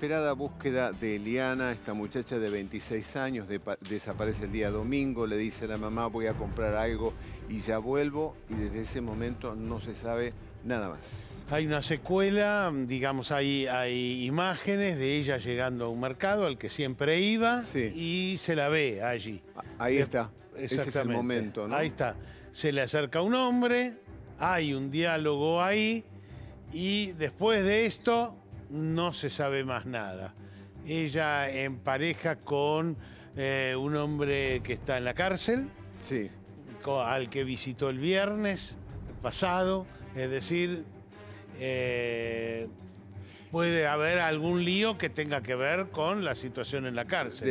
desesperada búsqueda de Eliana, esta muchacha de 26 años, desaparece el día domingo, le dice a la mamá voy a comprar algo y ya vuelvo, y desde ese momento no se sabe nada más. Hay una secuela, digamos, hay imágenes de ella llegando a un mercado al que siempre iba, sí, y se la ve allí. Ahí está, ese es el momento, ¿no? Ahí está, se le acerca un hombre, hay un diálogo ahí y después de esto no se sabe más nada. Ella en pareja con un hombre que está en la cárcel, sí, al que visitó el viernes pasado, es decir, puede haber algún lío que tenga que ver con la situación en la cárcel.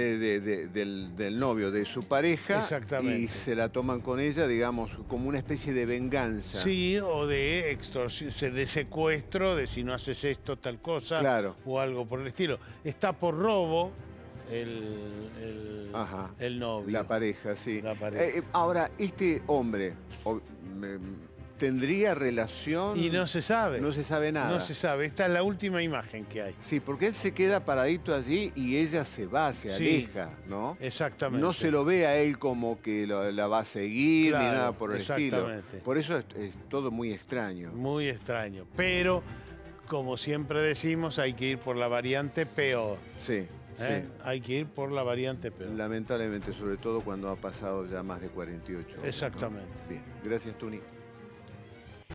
Del novio, de su pareja. Exactamente. Y se la toman con ella, digamos, como una especie de venganza. Sí, o de extorsión, de secuestro, de si no haces esto, tal cosa. Claro. O algo por el estilo. Está por robo el novio. La pareja, sí. La pareja. Ahora, este hombre... ¿Tendría relación? Y no se sabe. No se sabe nada. No se sabe. Esta es la última imagen que hay. Sí, porque él se queda paradito allí y ella se va, se aleja, ¿no? Exactamente. No se lo ve a él como que la va a seguir, claro, ni nada por el estilo. Exactamente. Por eso es todo muy extraño. Muy extraño. Pero, como siempre decimos, hay que ir por la variante peor. Sí. Sí. Hay que ir por la variante peor. Lamentablemente, sobre todo cuando ha pasado ya más de 48 horas. Exactamente. ¿No? Bien, gracias, Tuni.